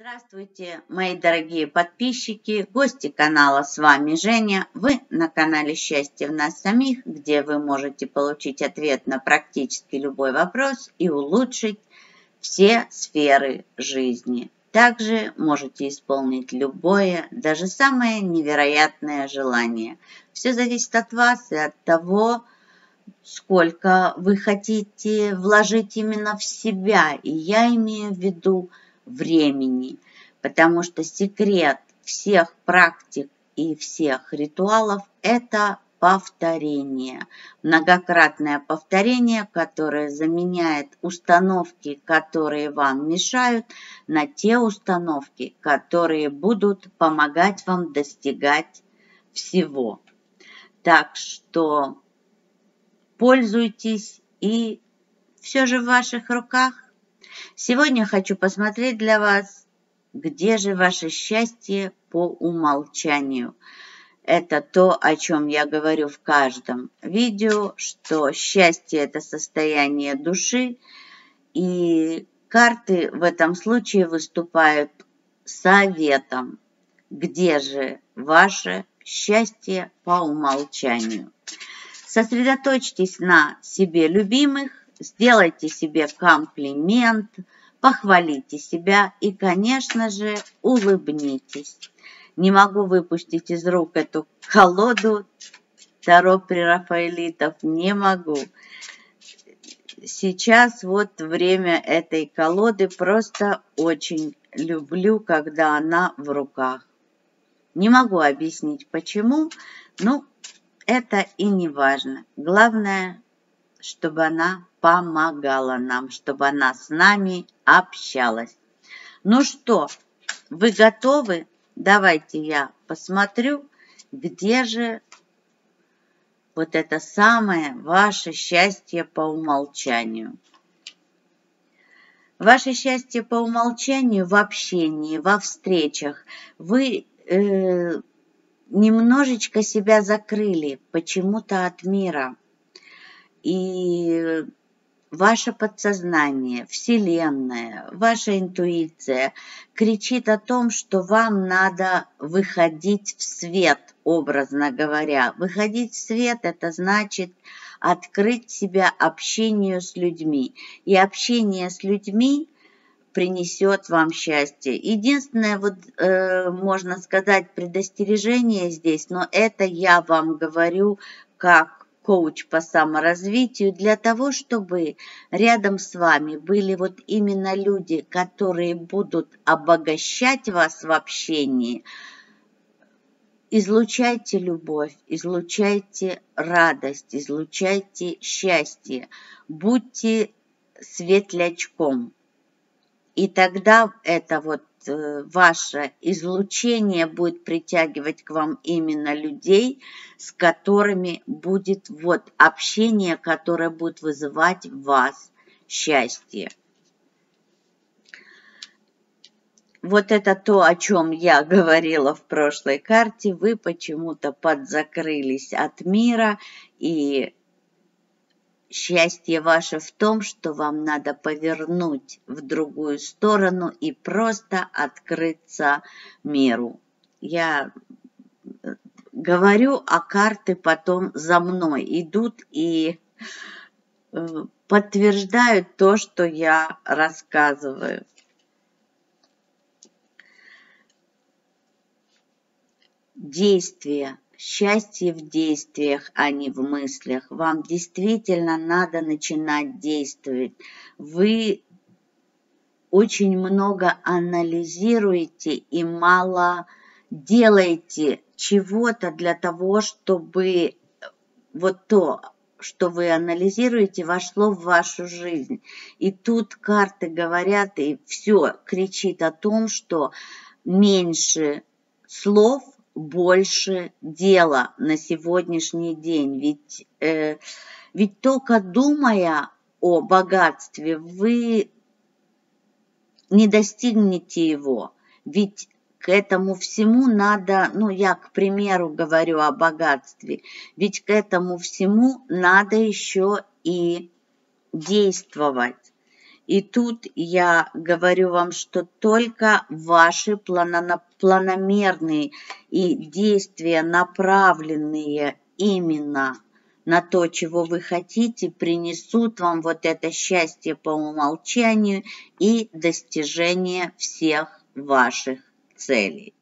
Здравствуйте, мои дорогие подписчики, гости канала, с вами Женя. Вы на канале «Счастье в нас самих», где вы можете получить ответ на практически любой вопрос и улучшить все сферы жизни. Также можете исполнить любое, даже самое невероятное желание. Все зависит от вас и от того, сколько вы хотите вложить именно в себя. И я имею в виду времени, потому что секрет всех практик и всех ритуалов – это повторение. Многократное повторение, которое заменяет установки, которые вам мешают, на те установки, которые будут помогать вам достигать всего. Так что пользуйтесь, и все же в ваших руках. Сегодня хочу посмотреть для вас, где же ваше счастье по умолчанию. Это то, о чем я говорю в каждом видео, что счастье – это состояние души, и карты в этом случае выступают советом, где же ваше счастье по умолчанию. Сосредоточьтесь на себе любимых, сделайте себе комплимент, похвалите себя и, конечно же, улыбнитесь. Не могу выпустить из рук эту колоду Таро прерафаэлитов, не могу. Сейчас вот время этой колоды, просто очень люблю, когда она в руках. Не могу объяснить почему, но это и не важно. Главное, чтобы она помогала нам, чтобы она с нами общалась. Ну что, вы готовы? Давайте я посмотрю, где же вот это самое ваше счастье по умолчанию. Ваше счастье по умолчанию в общении, во встречах. Вы немножечко себя закрыли почему-то от мира. И ваше подсознание, Вселенная, ваша интуиция кричит о том, что вам надо выходить в свет, образно говоря. Выходить в свет – это значит открыть себя общению с людьми. И общение с людьми принесет вам счастье. Единственное, вот, можно сказать, предостережение здесь, но это я вам говорю как коуч по саморазвитию, для того, чтобы рядом с вами были вот именно люди, которые будут обогащать вас в общении. Излучайте любовь, излучайте радость, излучайте счастье, будьте светлячком. И тогда это вот ваше излучение будет притягивать к вам именно людей, с которыми будет вот общение, которое будет вызывать в вас счастье. Вот это то, о чем я говорила в прошлой карте. Вы почему-то подзакрылись от мира, и счастье ваше в том, что вам надо повернуть в другую сторону и просто открыться миру. Я говорю, а карты потом за мной идут и подтверждают то, что я рассказываю. Действия. Счастье в действиях, а не в мыслях. Вам действительно надо начинать действовать. Вы очень много анализируете и мало делаете чего-то для того, чтобы вот то, что вы анализируете, вошло в вашу жизнь. И тут карты говорят, и все кричит о том, что меньше слов, больше дела на сегодняшний день. Ведь только думая о богатстве, вы не достигнете его. Ведь к этому всему надо, ну я, к примеру, говорю о богатстве, ведь к этому всему надо еще и действовать. И тут я говорю вам, что только ваши планомерные и действия, направленные именно на то, чего вы хотите, принесут вам вот это счастье по умолчанию и достижение всех ваших целей.